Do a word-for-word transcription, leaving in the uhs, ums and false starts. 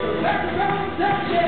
That's